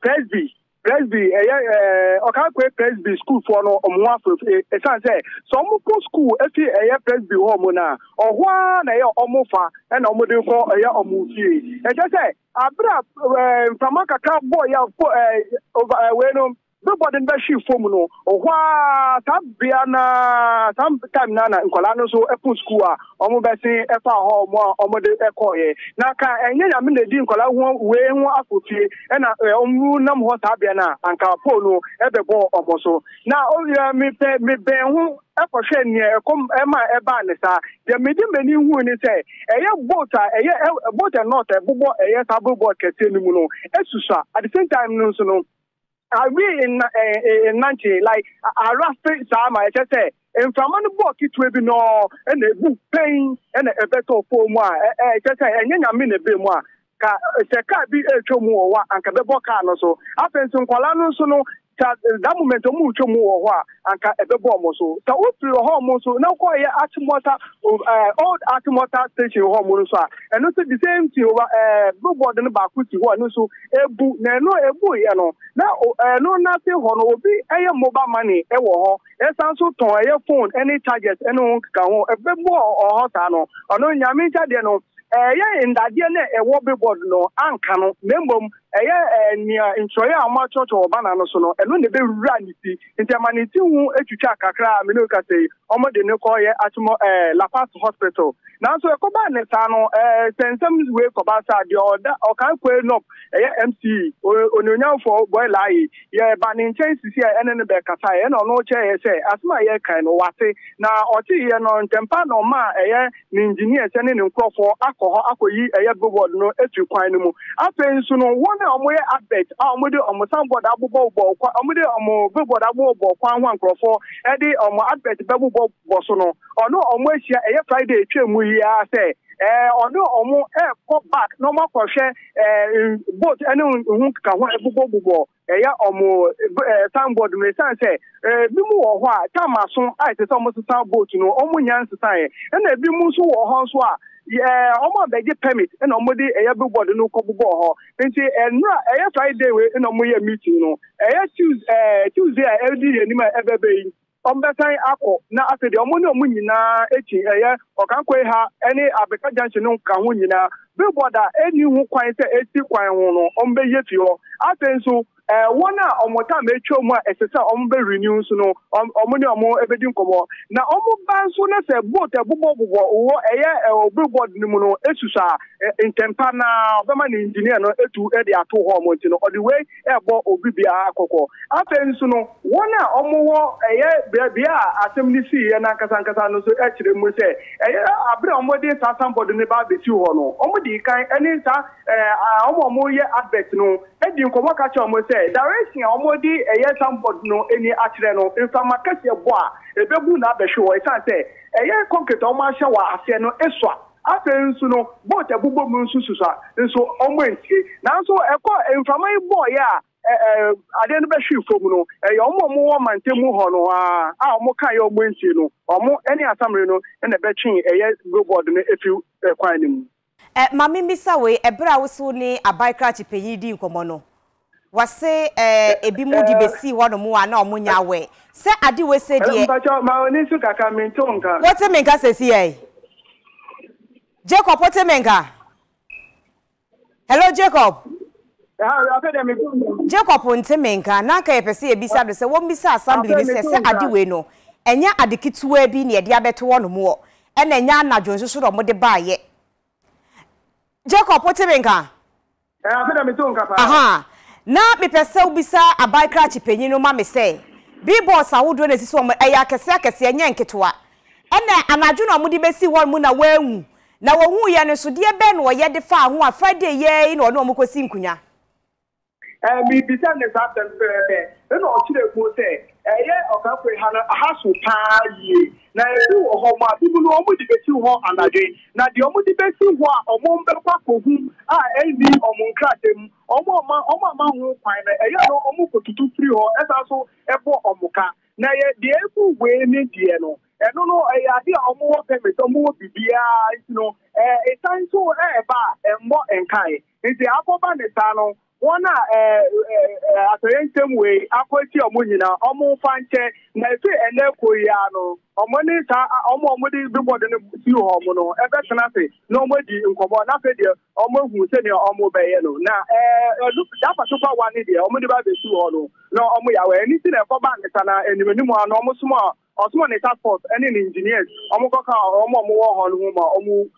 Presby, Presby school for no Mwafo. It's not there. Some school, if you a Presby Homona, or one a Omofa, and Omodin for a Omufi. And just say, Abra from Macacab boy over a Wenum, nobody in Bashi Fomuno, or what Biana, some time Nana, and Colano, so a Puscua, Omobassi, Epa Homo, Omode Ecoe. Naka, and then I mean the Dean Cola won't wear more apothe, and Nam Hotabiana, and Capolo, at the ball or so. Now, me Ben. Eposhen near come Emma Ebanesa, the medium menu win it say, a year boat, a boat and not a bubble, a year table board catenimuno, Esusa, at the same time, no, so no. I really in 90, like a rough face, I just say. And from one book, it will be no, and a book pain, and a better for moi, just say, and then I mean a bit more. It's a car be a chomo, and Cabebo Canoso. Happens in Colano, so no. That moment, mucho more, and the bomb also. So, what to your home also now quite Atomata, old Atomata station home, and also the same to blue board in the back with you, and also a boot, no, a boy, you know. Now, no, nothing, will be a mobile money, a war, a sound so tall, a phone, any target, and on Kao, a bit more or Hotano, or no Yamita, you know. In that year, a wobble board, no, and canoe, member, a year near in Troya, my church or banana, so no, and when they run it, in Germany, two, a chuchaka, Minuka, Omo de Nokoye, Atomo, La Paz Hospital. Now, so a command, Sano, send some way for Bassa, the order, or can't quail up, a MC, or no for boy lie, yeah, banning chances here, and then the Becasai, and no chair, say, as my air kind of what say, now, or tea, and on Tempano, ma, a year, engineer, sending him call for. Akoyi eya bobo no etu kwan no mu afen so no won na omo ye abet a omo de omo samboard abobo bo kwa omo de omo bobo abobo kwa hwan krofo e de omo abet bebobo bo so no ono omo ehia eye Friday etwemu yi a se ono omo e ko back no ma ko hwe boat ene hu ka hwan abobo bo eya omo samboard me san se bi mu wo ho a tamason ai se omo samboard no omo nyan san e na bi mu so wo ho so a yeah, almost they get permit and almost everybody no couple ball. Then say, and I Friday in a meeting, no, I Tuesday, every day, and my ever being on that time. Now, after the Omono Munina, or Kanqueha, any Abeka Junction, Kahunina, Billboard, any who quite a still quite on Bayetio. I think so. One hour or more time, they show more as a ombre renews, no, or money or more everything come on. Now, almost ban soon as a boat, a bubble, or a billboard, no, Esusa, in Tempana, the man engineer, no, to Eddie at two home, or the way airboat or BBA Coco. After Insuno, 1 hour or more, a beer, assembly, and Akasankasano, so actually, we say, a bit on what they are somebody in the Bible, you know, Omodi, and it's a more year advert, no, Eddie Comacacham. Direction almost a yes, somebody no any accident or in some market bois, a babu not the show. It's not say a year concrete or marshal was no extra. After you know, both a bubble moon susa, and so on Wednesday. Now, so a call and from my boy, yeah, I didn't be sure for no, a more man, Timuhono, our Mokayo Wednesday, no, or more any assembly, no, and a betting a yes, go board if you find him. Mammy Missaway, a brow soon a bike crash pay you commono. Was say a bimudi besi one more and no munya way. Say, I do say, dear, but your Maonisu Kakamin Tonga. What's a mega says ye? Jacob, what's a mega? Hello, Jacob. Jacob won't a mega, Naka Pessi beside the one beside somebody says, I do know. And ya are the kids were being a diabet one more. And then Yana Jones should have made by ye. Jacob, what's a mega? Aha. Na me pese ubisa abai krachi penyi no ma me say bi boss awudo na sisi omo eya kese enye nketewa ene anaju na omudi besi won mu na wahu na wohu ye ne so de be na oye de fa ho a Friday ye na ono omokosi nkunya mi bisa ne sa tempe be na o chire ku say I one at the same way, I put your money now, almost fine check, and then Koreano, or money, almost before the new homono, and that's nothing. Nobody in Common, nothing there, almost who send your almost by yellow. Now, look, that's a super one idea, almost about the two hono. No, we are anything for Bangatana and the new one almost more, or someone is up for any engineers, Omoka, or more on Homer, or move.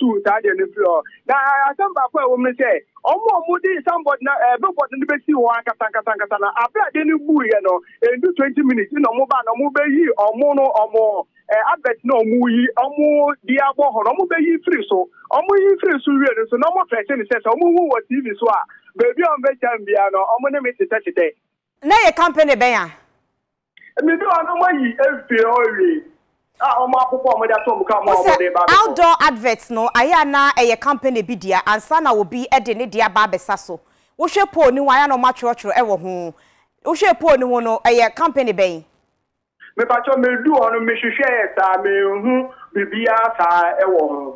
Two tired and floor. Now, I come back where women say, oh, Moody, somebody, nobody in the best you want, Katakatana. After I didn't move, you know, and do 20 minutes, you know, mobile, no move, or mono or more. I bet no move, or more, diabo, or move, free so, or move, free so, so no more fashion, it says, or move, what TV so are. Baby, I'm better than Biano, or money makes it such a day. Now, your company, Bayan. And we don't know why you feel. Outdoor adverts no ayana e company bi dia ansana will be ede ne dia ba besaso wo hwepo ni waya no machochro e wo ho wo hwepo ni wo no e company ben me pacho me do ono me hwehwe ta me hu bibia ta e wo ho